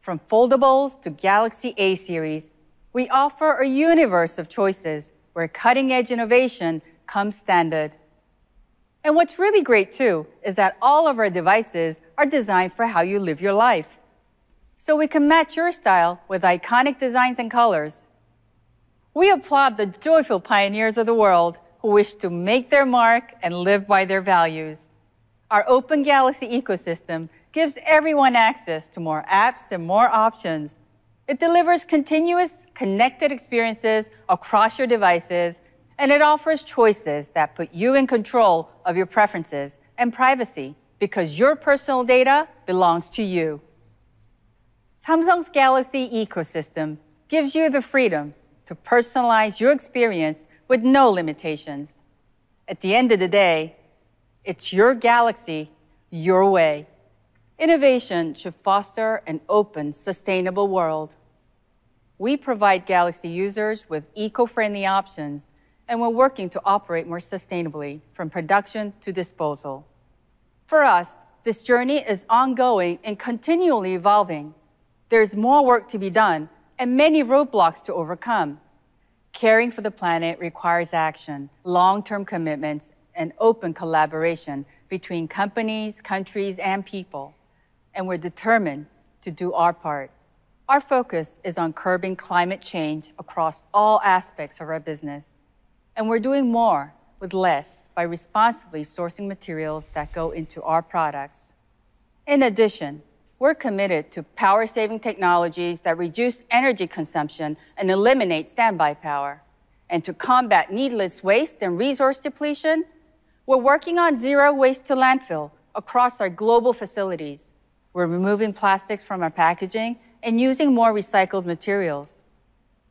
From foldables to Galaxy A series, we offer a universe of choices where cutting-edge innovation comes standard. And what's really great, too, is that all of our devices are designed for how you live your life. So we can match your style with iconic designs and colors. We applaud the joyful pioneers of the world who wish to make their mark and live by their values. Our open Galaxy ecosystem gives everyone access to more apps and more options. It delivers continuous connected experiences across your devices, and it offers choices that put you in control of your preferences and privacy because your personal data belongs to you. Samsung's Galaxy ecosystem gives you the freedom to personalize your experience with no limitations. At the end of the day, it's your Galaxy, your way. Innovation should foster an open, sustainable world. We provide Galaxy users with eco-friendly options, and we're working to operate more sustainably from production to disposal. For us, this journey is ongoing and continually evolving. There's more work to be done and many roadblocks to overcome. Caring for the planet requires action, long-term commitments, and open collaboration between companies, countries, and people. And we're determined to do our part. Our focus is on curbing climate change across all aspects of our business. And we're doing more with less by responsibly sourcing materials that go into our products. In addition, we're committed to power-saving technologies that reduce energy consumption and eliminate standby power. And to combat needless waste and resource depletion, we're working on zero waste to landfill across our global facilities. We're removing plastics from our packaging and using more recycled materials.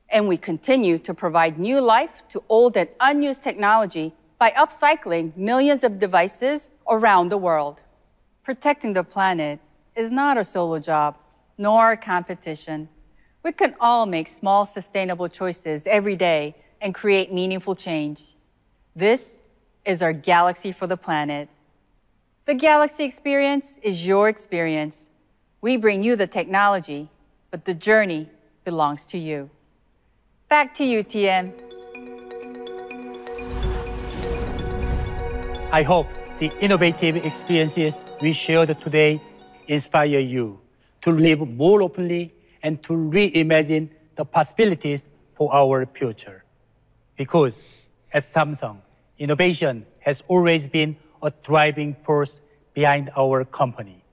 And we continue to provide new life to old and unused technology by upcycling millions of devices around the world. Protecting the planet is not a solo job, nor a competition. We can all make small, sustainable choices every day and create meaningful change. This is our Galaxy for the planet. The Galaxy experience is your experience. We bring you the technology, but the journey belongs to you. Back to you, TM. I hope the innovative experiences we shared today inspire you to live more openly and to reimagine the possibilities for our future. Because at Samsung, innovation has always been a driving force behind our company.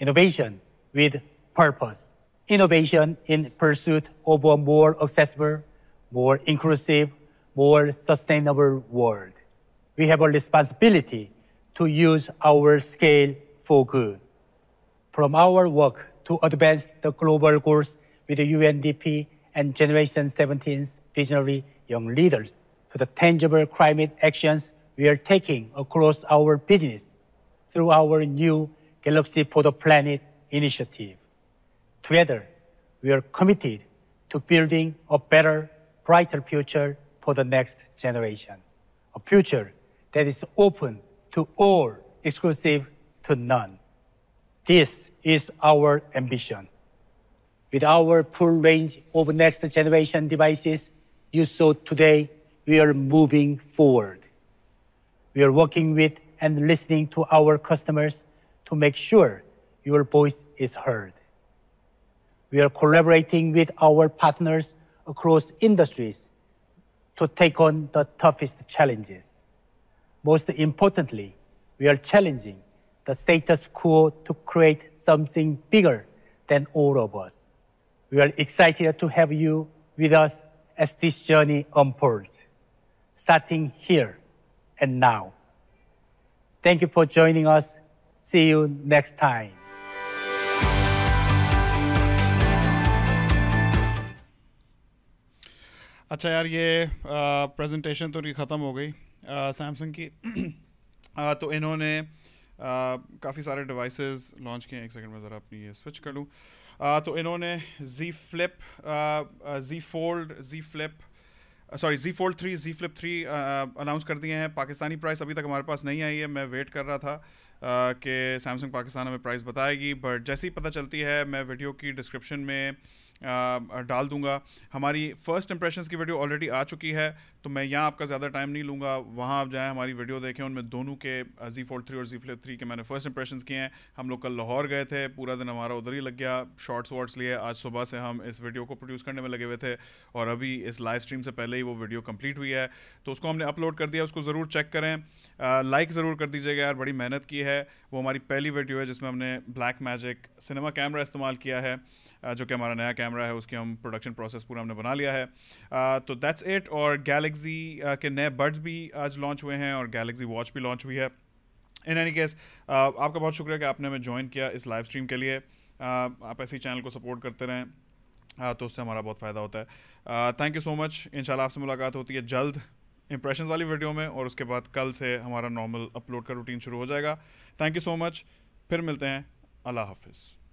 Innovation with purpose. Innovation in pursuit of a more accessible, more inclusive, more sustainable world. We have a responsibility to use our scale for good. From our work to advance the global goals with the UNDP and Generation 17's visionary young leaders, to the tangible climate actions we are taking across our business through our new Galaxy for the Planet initiative. Together, we are committed to building a better, brighter future for the next generation. A future that is open to all, exclusive to none. This is our ambition. With our full range of next generation devices you saw today, we are moving forward. We are working with and listening to our customers to make sure your voice is heard. We are collaborating with our partners across industries to take on the toughest challenges. Most importantly, we are challenging the status quo to create something bigger than all of us. We are excited to have you with us as this journey unfolds, starting here and now. Thank you for joining us. See you next time. अच्छा यार ये presentation तो उनकी ख़त्म हो गई Samsung की तो इन्होंने काफ़ी सारे डिवाइसेस लॉन्च किए हैं एक सेकंड में ज़रा अपनी ये स्विच कर लूँ तो इन्होंने Z Fold 3 Z Flip 3 announce कर दिए हैं पाकिस्तानी प्राइस अभी तक हमारे पास नहीं आई है मैं वेट कर रहा था कि सैमसंग पाकिस्तान हमें प्राइस बताएगी बट जैसे ही पता चलती है मैं वीडियो की डिस्क्रिप्शन में डाल दूंगा हमारी फर्स्ट इम्प्रेशंस की वीडियो ऑलरेडी आ चुकी है तो मैं यहाँ आपका ज़्यादा टाइम नहीं लूँगा, वहाँ आप जाएँ हमारी वीडियो देखें, उनमें दोनों के Z Fold 3 और Z Flip 3 के मैंने फर्स्ट इंप्रेशंस किए हैं। हम लोग कल लाहौर गए थे, पूरा दिन हमारा उधर ही लग गया, शॉर्ट्स वॉट्स लिए। आज सुबह से हम इस वीडियो को प्रोड्यूस करने में लगे हुए थे और अभी इस लाइव स्ट्रीम से पहले ही वो वीडियो कम्प्लीट हुई है, तो उसको हमने अपलोड कर दिया, उसको ज़रूर चेक करें, लाइक ज़रूर कर दीजिएगा यार, बड़ी मेहनत की है। वो हमारी पहली वीडियो है जिसमें हमने ब्लैक मैजिक सिनेमा कैमरा इस्तेमाल किया है, जो कि हमारा नया कैमरा है, उसकी हम प्रोडक्शन प्रोसेस पूरा हमने बना लिया है। तो दैट्स इट। और गैलेक्सी के नए बड्स भी आज लॉन्च हुए हैं और गैलेक्सी वॉच भी लॉन्च हुई है। इन एनी केस आपका बहुत शुक्रिया कि आपने हमें ज्वाइन किया इस लाइव स्ट्रीम के लिए। आप ऐसे ही चैनल को सपोर्ट करते रहें, तो उससे हमारा बहुत फ़ायदा होता है। Thank you so much. इंशाल्लाह आपसे मुलाकात होती है जल्द इंप्रेशंस वाली वीडियो में, और उसके बाद कल से हमारा नॉर्मल अपलोड का रूटीन शुरू हो जाएगा। थैंक यू सो मच, फिर मिलते हैं, अल्लाह हाफिज़।